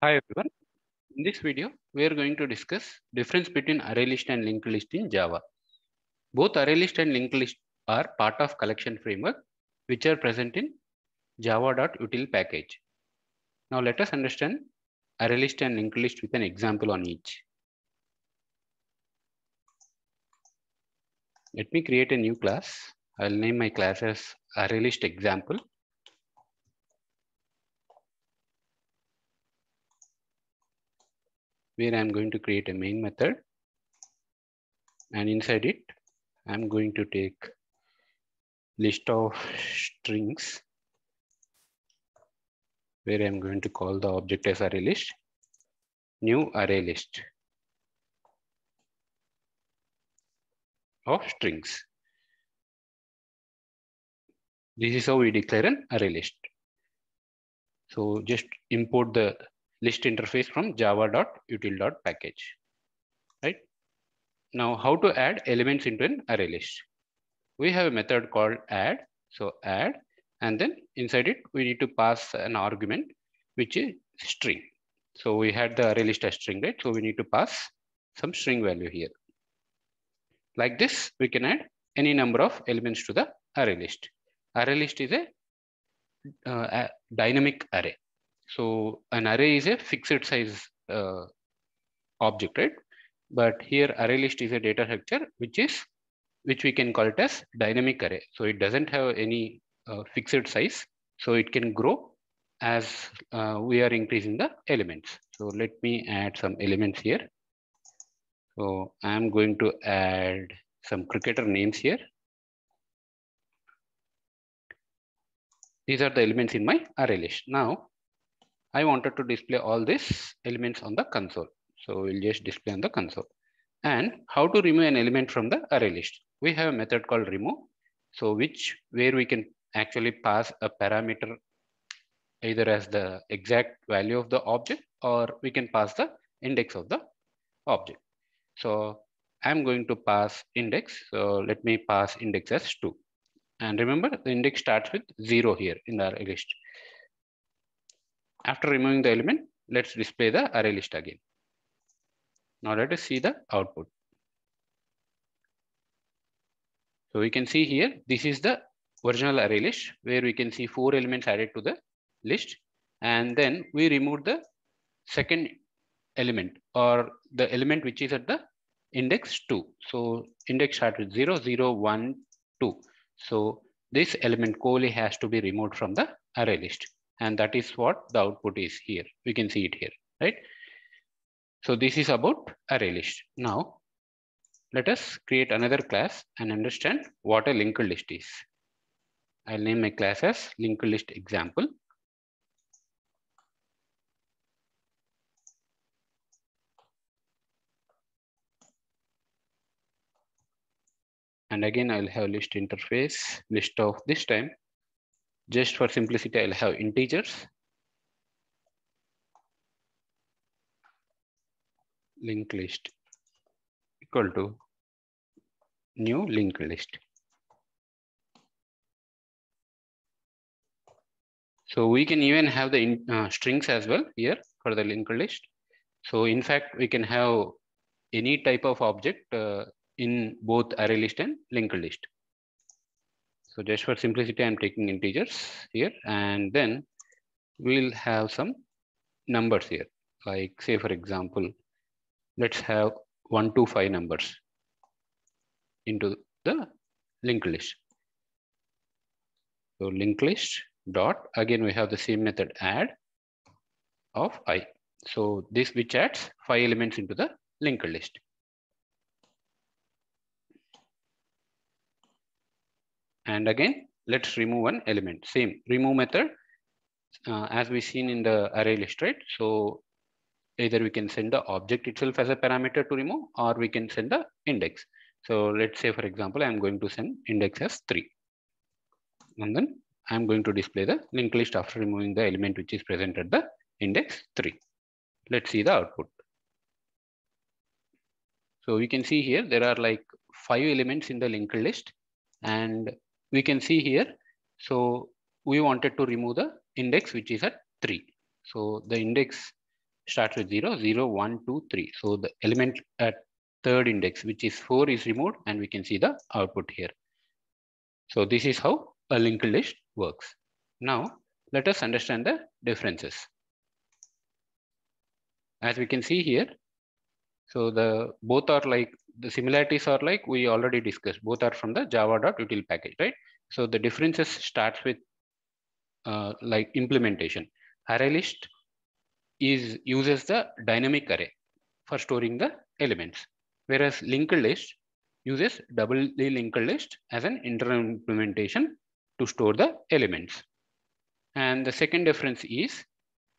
Hi everyone. In this video, we are going to discuss difference between ArrayList and LinkedList in Java. Both ArrayList and LinkedList are part of collection framework, which are present in java.util package. Now let us understand ArrayList and LinkedList with an example on each. Let me create a new class. I'll name my class as ArrayList example. Where I'm going to create a main method, and inside it, I'm going to take list of strings, where I'm going to call the object as array list, new array list of strings. This is how we declare an array list. So just import the list interface from java.util.package, right? Now, how to add elements into an array list? We have a method called add. So add, and then inside it, we need to pass an argument, which is string. So we had the array list as string, right? So we need to pass some string value here. Like this, we can add any number of elements to the array list. Array list is a dynamic array. So an array is a fixed size object, right? But here array list is a data structure, which we can call it as dynamic array. So it doesn't have any fixed size. So it can grow as we are increasing the elements. So let me add some elements here. So I'm going to add some cricketer names here. These are the elements in my array list. Now, I wanted to display all these elements on the console. So we'll just display on the console. And how to remove an element from the array list? We have a method called remove. So where we can actually pass a parameter either as the exact value of the object, or we can pass the index of the object. So I'm going to pass index. So let me pass index as 2. And remember, the index starts with 0 here in the array list. After removing the element, let's display the array list again. Now let us see the output. So we can see here, this is the original array list where we can see 4 elements added to the list. And then we removed the second element, or the element which is at the index 2. So index starts with 0, 0, 1, 2. So this element only has to be removed from the array list. And that is what the output is here. We can see it here, right? So this is about array list. Now, let us create another class and understand what a linked list is. I'll name my class as linked list example. And again, I'll have list interface, list of this time. Just for simplicity, I'll have integers. Linked list equal to new linked list. So we can even have the strings as well here for the linked list. So in fact, we can have any type of object in both array list and linked list. So just for simplicity, I'm taking integers here, and then we'll have some numbers here. Like say, for example, let's have 1 to 5 numbers into the linked list. So linked list dot, again, we have the same method add of I. So this which adds 5 elements into the linked list. And again, let's remove one element. Same remove method as we seen in the array list, right? So either we can send the object itself as a parameter to remove, or we can send the index. So let's say, for example, I'm going to send index as 3. And then I'm going to display the linked list after removing the element which is present at the index 3. Let's see the output. So we can see here, there are like 5 elements in the linked list. And we can see here, so we wanted to remove the index which is at 3. So the index starts with 0, 0, 1, 2, 3. So the element at third index, which is 4, is removed, and we can see the output here. So this is how a linked list works. Now let us understand the differences. As we can see here, so the both are like, the similarities are like we already discussed. Both are from the java.util package, right? So the differences starts with like implementation. ArrayList uses the dynamic array for storing the elements, whereas LinkedList uses doubly linked list as an internal implementation to store the elements. And the second difference is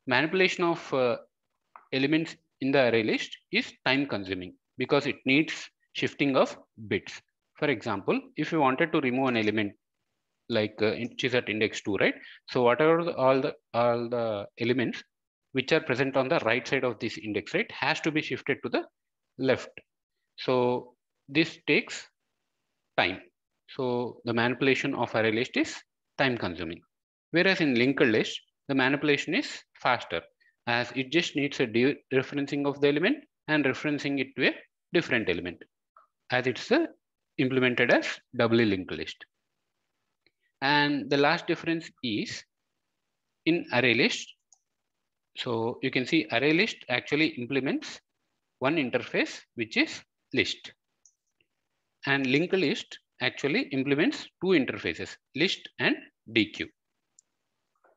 manipulation of elements in the array list is time consuming because it needs shifting of bits. For example, if you wanted to remove an element like which is at index 2, right? So whatever all the elements which are present on the right side of this index, right, has to be shifted to the left. So this takes time. So the manipulation of array list is time consuming. Whereas in linked list, the manipulation is faster as it just needs a dereferencing of the element and referencing it to a different element, as it's implemented as doubly linked list. And the last difference is in array list. So you can see array list actually implements one interface, which is list. And linked list actually implements two interfaces, list and deque.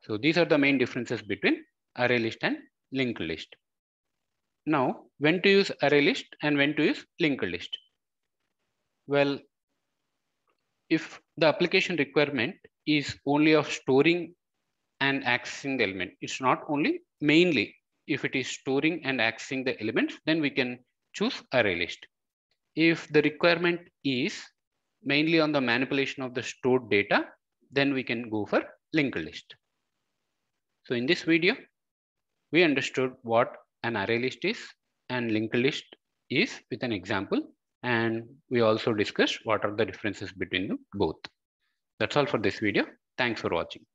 So these are the main differences between array list and linked list. Now, when to use array list and when to use linked list? Well, if the application requirement is only of storing and accessing the element, it's not only mainly if it is storing and accessing the elements, then we can choose array list. If the requirement is mainly on the manipulation of the stored data, then we can go for linked list. So in this video, we understood what an array list is and linked list is with an example. And we also discussed what are the differences between both. That's all for this video. Thanks for watching.